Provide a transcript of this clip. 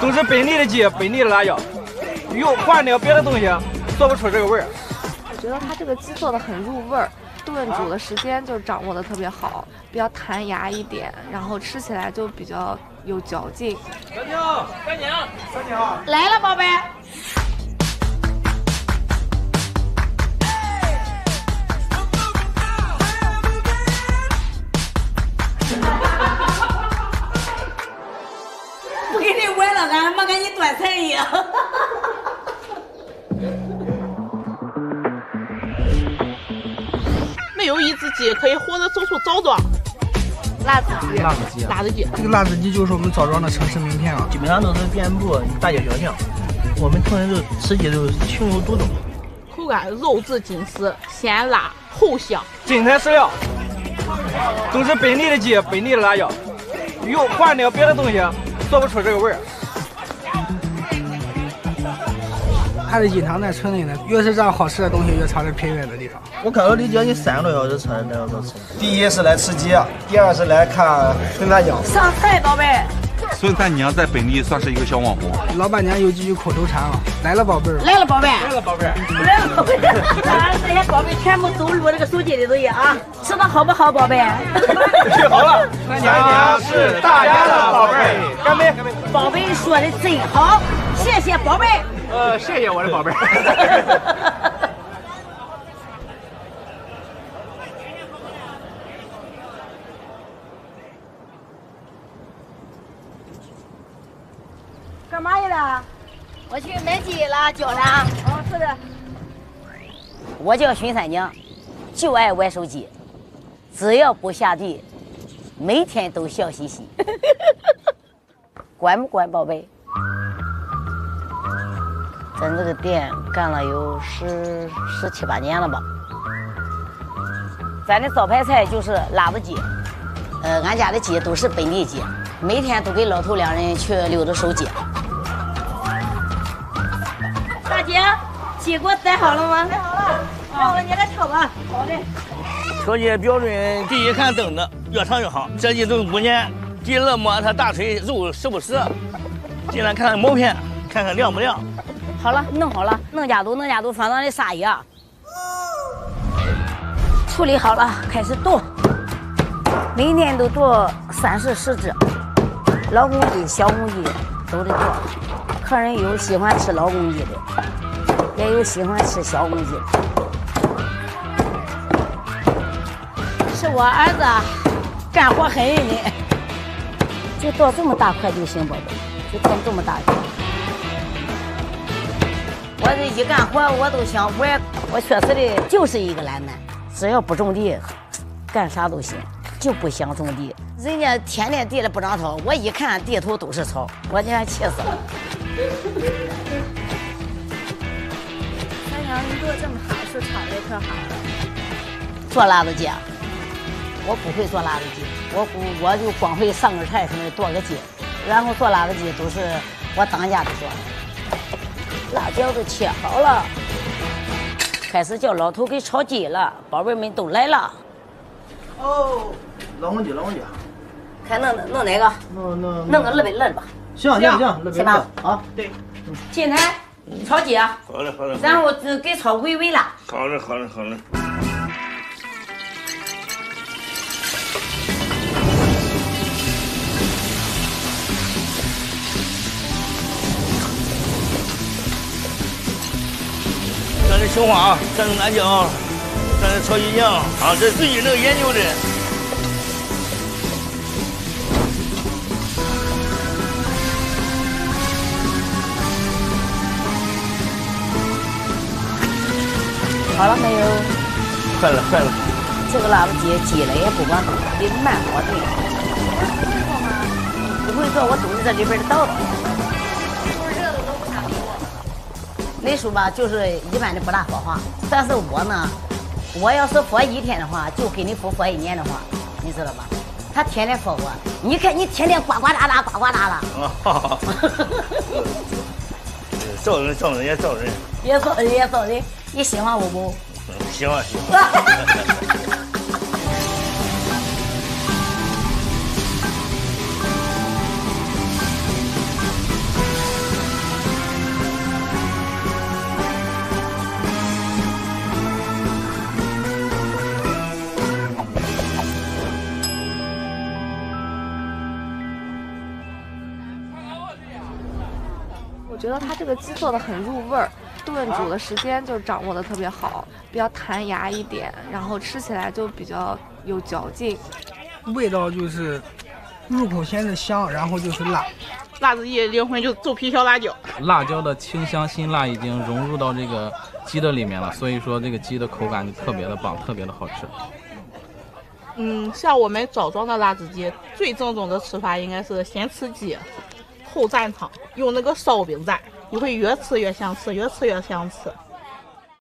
都是本地的鸡，本地的辣椒，又换点别的东西，做不出这个味儿。我觉得它这个鸡做的很入味儿，炖煮的时间就掌握的特别好，比较弹牙一点，然后吃起来就比较有嚼劲。小妞，干娘，干娘，来了，宝贝。 俺没给你端菜呀！没有一只鸡可以活着走出枣庄。辣子鸡，辣子鸡，辣子鸡。这个辣子鸡就是我们枣庄的城市名片啊，基本上都是遍布大街小巷。我们成人就吃鸡就情有独钟，口感肉质紧实，鲜辣后香。真材实料，都是本地的鸡，本地的辣椒，又换点别的东西。 做不出这个味儿。它是隐藏在村里的，越是这样好吃的东西，越藏在偏远的地方。我感觉离家近3个多小时才能到吃。第一是来吃鸡，第二是来看孙大娘。上菜，宝贝。孙大娘在本地算是一个小网红。老板娘有几句口头禅啊，来了，宝贝儿。来了，宝贝。来了，宝贝。来了，宝贝。咱这些宝贝全部都录这个手机里头去啊！吃的好不好，宝贝？吃好了。孙大娘是大家的宝贝儿。 干杯！宝贝说的真好，谢谢宝贝。谢谢我的宝贝。干嘛去了？我去买鸡了，叫了。哦，是的。我叫巡三娘，就爱玩手机，只要不下地，每天都笑嘻嘻。管不管，宝贝？咱这个店干了有十七八年了吧？咱的招牌菜就是辣子鸡，俺家的鸡都是本地鸡，每天都给老头2人去溜着手鸡。大姐，鸡给我宰好了吗？宰好了，让我你来挑吧。好嘞。挑鸡标准，第一看等的，越长越好。这鸡炖5年。 第二摸它大腿肉实不实，进来看看毛片，看看亮不亮。好了，弄好了，弄家都弄家都，反正得撒野。处理好了，开始剁，每天都剁30-40只，老公鸡、小公鸡都得剁。客人有喜欢吃老公鸡的，也有喜欢吃小公鸡的。是我儿子，干活很认真。 就剁这么大块就行，宝贝，就剁这么大一块。我这一干活，我都想玩，我确实的就是一个懒蛋，只要不种地，干啥都行，就不想种地。人家天天地里不长草，我一看地头都是草，我这气死了。三娘，你做这么好，是炒的可好了？做辣子鸡。 我不会做辣子鸡，我就光会上个菜什么的，剁个鸡，然后做辣子鸡都是我当家的做。辣椒都切好了，开始叫老头给炒鸡了，宝贝们都来了。哦，老公鸡，老公鸡，看弄哪个？弄个200吧。行，行吧。啊，对。进来，炒鸡啊。好嘞。然后给炒微微了。好嘞。 这是雄花啊，这是南姜，这是超级酱啊，这是自己能研究的。好了没有？快了。这个辣子鸡挤了也不管，得慢火炖。不会做，我懂得这里边的道理。 那时候吧，就是一般的不大说话，但是我呢，我要是佛1天的话，就给你佛1年的话，你知道吧？他天天说我，你看你天天呱呱哒哒，呱呱哒哒。啊，造人，也造人，你喜欢我不？喜欢。觉得它这个鸡做的很入味儿，炖煮的时间就掌握的特别好，比较弹牙一点，然后吃起来就比较有嚼劲，味道就是入口先是香，然后就是辣。 辣子一灵魂就做皮烧辣椒，辣椒的清香辛辣已经融入到这个鸡的里面了，所以说这个鸡的口感就特别的棒，特别的好吃。像我们枣庄的辣子鸡，最正宗的吃法应该是先吃鸡，后蘸汤，用那个烧饼蘸，你会越吃越想吃，越吃越想吃。